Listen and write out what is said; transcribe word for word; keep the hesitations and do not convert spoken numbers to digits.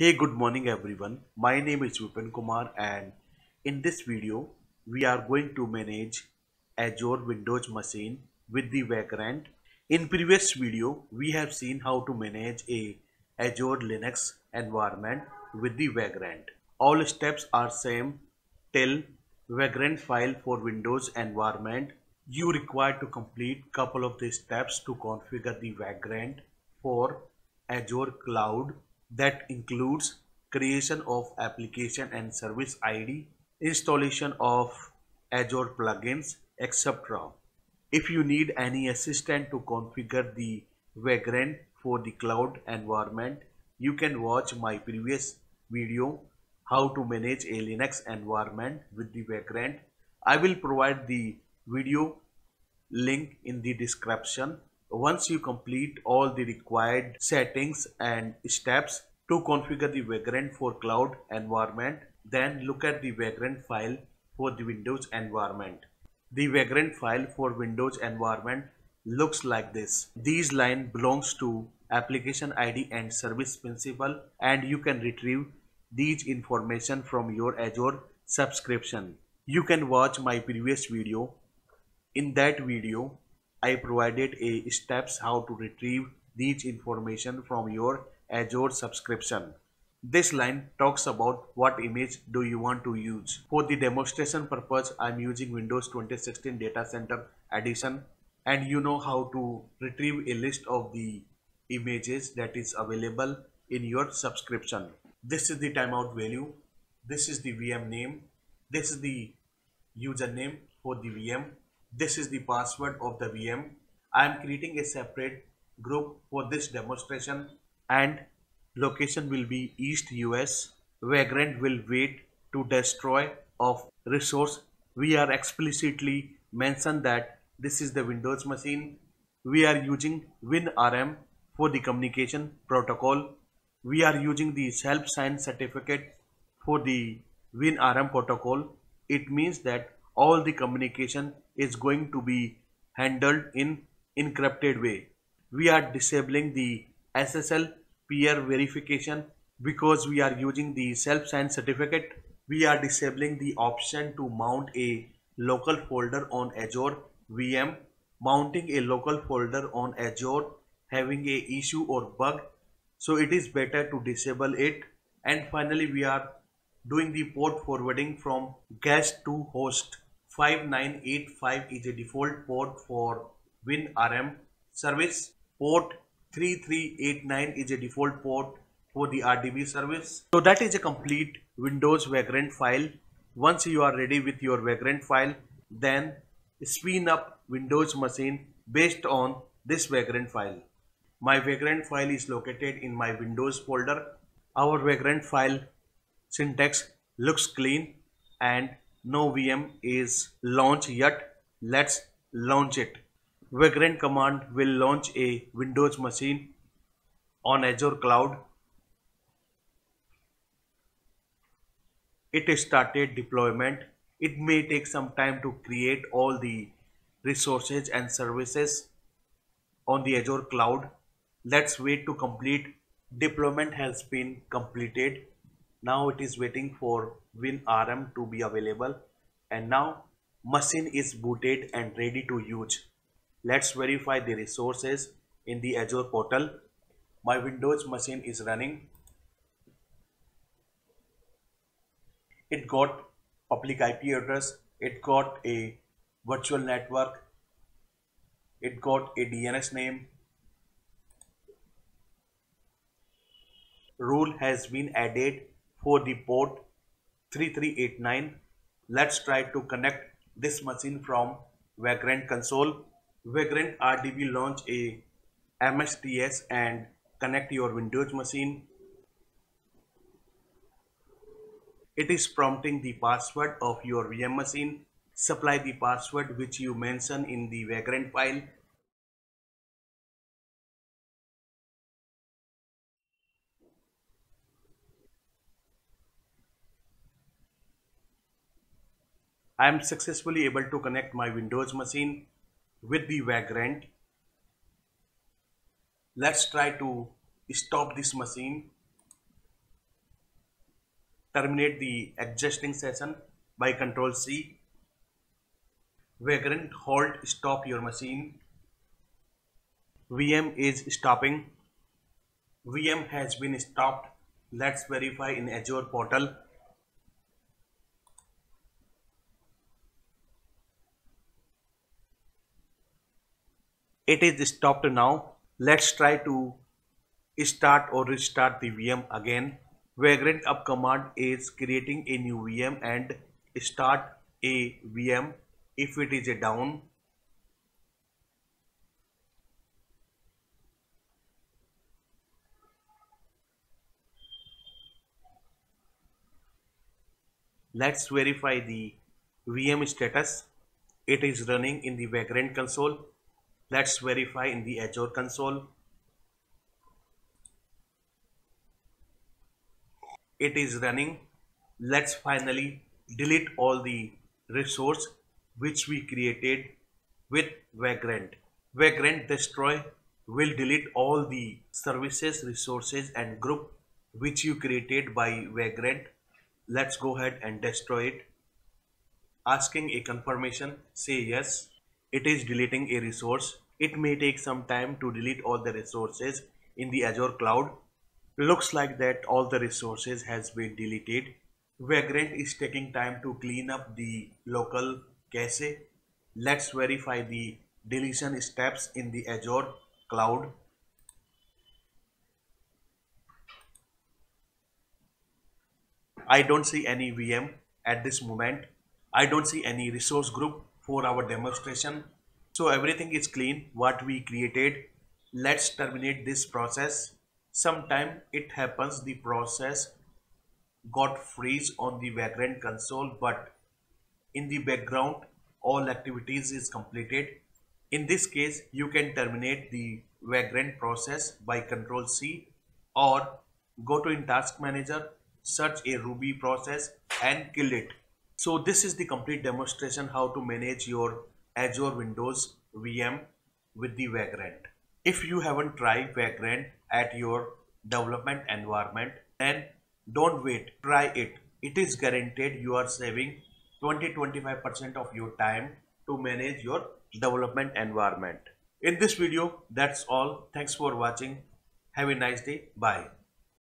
Hey, good morning everyone. My name is Vipin Kumar and in this video we are going to manage Azure Windows machine with the Vagrant. In previous video we have seen how to manage a Azure Linux environment with the Vagrant. All steps are same till Vagrant file for Windows environment. You require to complete couple of the steps to configure the Vagrant for Azure Cloud. That includes creation of application and service I D, installation of Azure plugins, et cetera. If you need any assistance to configure the Vagrant for the cloud environment, you can watch my previous video, how to manage a Linux environment with the Vagrant. I will provide the video link in the description. Once you complete all the required settings and steps to configure the Vagrant for cloud environment, then look at the Vagrant file for the Windows environment. The Vagrant file for Windows environment looks like this. These line belongs to application I D and service principal, and you can retrieve these information from your Azure subscription. You can watch my previous video. In that video, I provided a steps how to retrieve these information from your Azure subscription. This line talks about what image do you want to use. For the demonstration purpose, I am using Windows twenty sixteen Data Center Edition, and you know how to retrieve a list of the images that is available in your subscription. This is the timeout value. This is the V M name. This is the username for the V M. This is the password of the V M. I am creating a separate group for this demonstration and location will be East U S. Vagrant will wait to destroy of resource. We are explicitly mentioned that this is the Windows machine. We are using WinRM for the communication protocol. We are using the self-signed certificate for the WinRM protocol. It means that all the communication is going to be handled in encrypted way. We are disabling the S S L peer verification because we are using the self-signed certificate. We are disabling the option to mount a local folder on Azure V M. Mounting a local folder on Azure having a issue or bug, so it is better to disable it. And finally, we are doing the port forwarding from guest to host. five nine eight five is a default port for WinRM service. Port three three eight nine is a default port for the R D P service. So that is a complete Windows Vagrant file. Once you are ready with your Vagrant file, then spin up Windows machine based on this Vagrant file. My Vagrant file is located in my Windows folder. Our Vagrant file syntax looks clean and no V M is launched yet. Let's launch it. Vagrant command will launch a Windows machine on Azure Cloud. It started deployment. It may take some time to create all the resources and services on the Azure Cloud. Let's wait to complete. Deployment has been completed. Now it is waiting for WinRM to be available, and now machine is booted and ready to use. Let's verify the resources in the Azure portal. My Windows machine is running. It got public I P address, it got a virtual network, it got a D N S name. Rule has been added for the port three three eight nine. Let's try to connect this machine from Vagrant console. Vagrant R D P launch a M S T S C and connect your Windows machine. It is prompting the password of your V M machine. Supply the password which you mentioned in the Vagrant file. I am successfully able to connect my Windows machine with the Vagrant. Let's try to stop this machine. terminate the existing session by Control C. Vagrant, halt, stop your machine. V M is stopping. V M has been stopped. Let's verify in Azure portal. It is stopped now. Let's try to start or restart the V M again. Vagrant up command is creating a new V M and start a V M if it is a down. Let's verify the V M status. It is running in the Vagrant console. Let's verify in the Azure console. It is running. Let's finally delete all the resource which we created with Vagrant. Vagrant destroy will delete all the services, resources and group which you created by Vagrant. Let's go ahead and destroy it. Asking a confirmation, say yes. It is deleting a resource. It may take some time to delete all the resources in the Azure cloud. Looks like that all the resources has been deleted. Vagrant is taking time to clean up the local cache. Let's verify the deletion steps in the Azure cloud. I don't see any V M at this moment. I don't see any resource group for our demonstration. So everything is clean what we created. Let's terminate this process. Sometime it happens the process got freeze on the Vagrant console, but in the background all activities is completed. In this case you can terminate the Vagrant process by Control C or go to in task manager, search a Ruby process and kill it. So this is the complete demonstration how to manage your Azure Windows V M with the Vagrant. If you haven't tried Vagrant at your development environment, then don't wait, try it. It is guaranteed you are saving twenty to twenty-five percent of your time to manage your development environment. In this video, that's all. Thanks for watching. Have a nice day. Bye.